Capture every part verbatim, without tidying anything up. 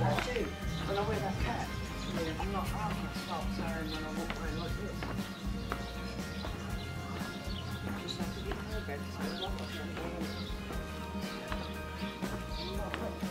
like that too. When I wear that hat, I'm not hard to stop staring when I walk around like this. I just have to get her back to say, I'm not going to do it. I'm not like that.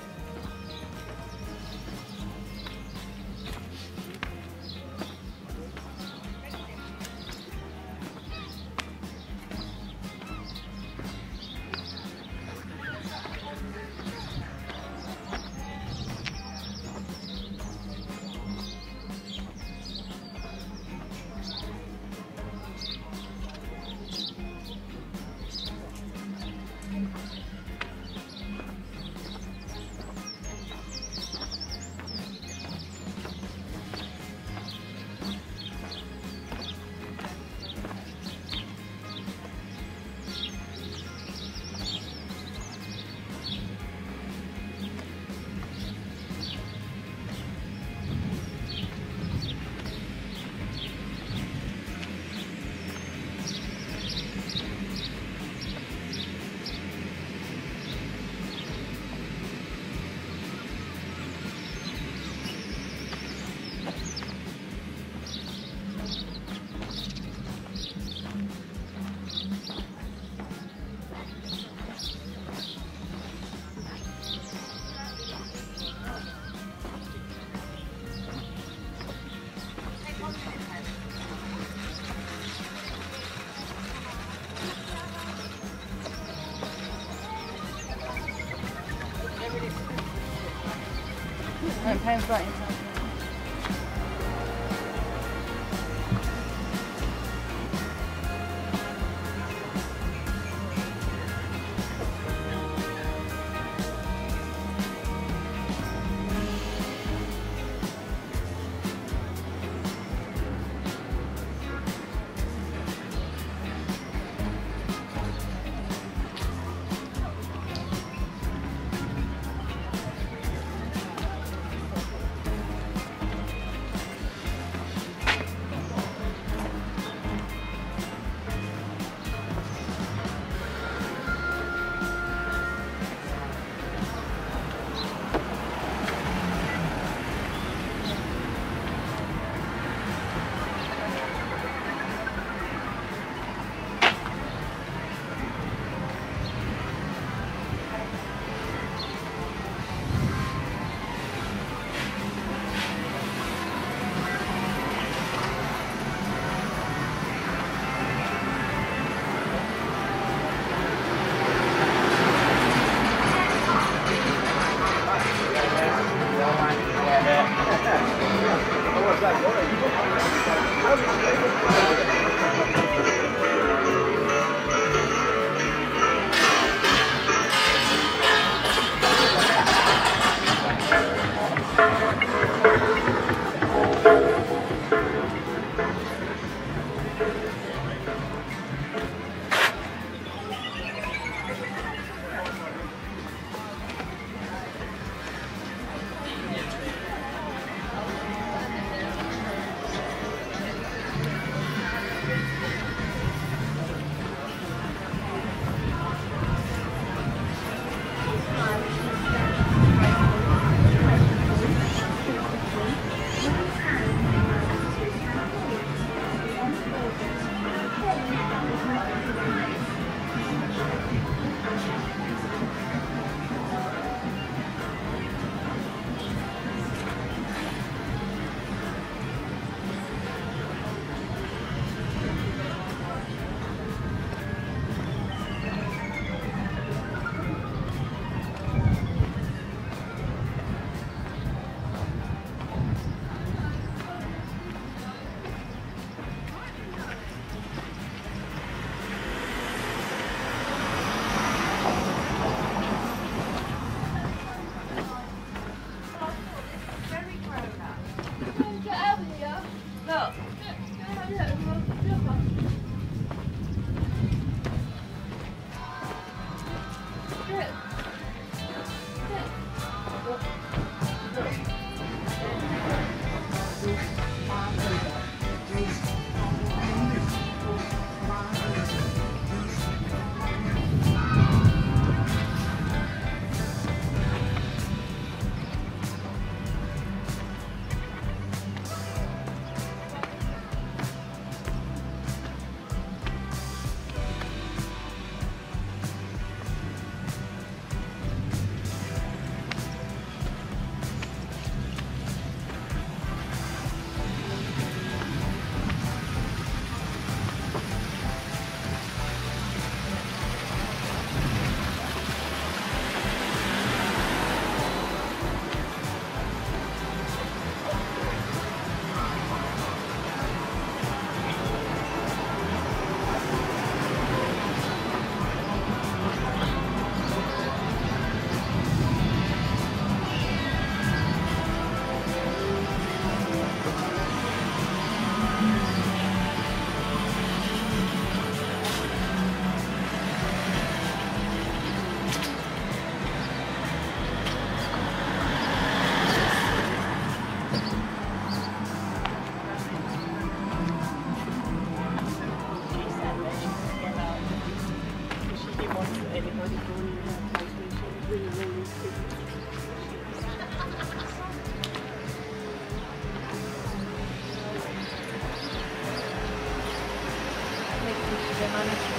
Time's right. on it.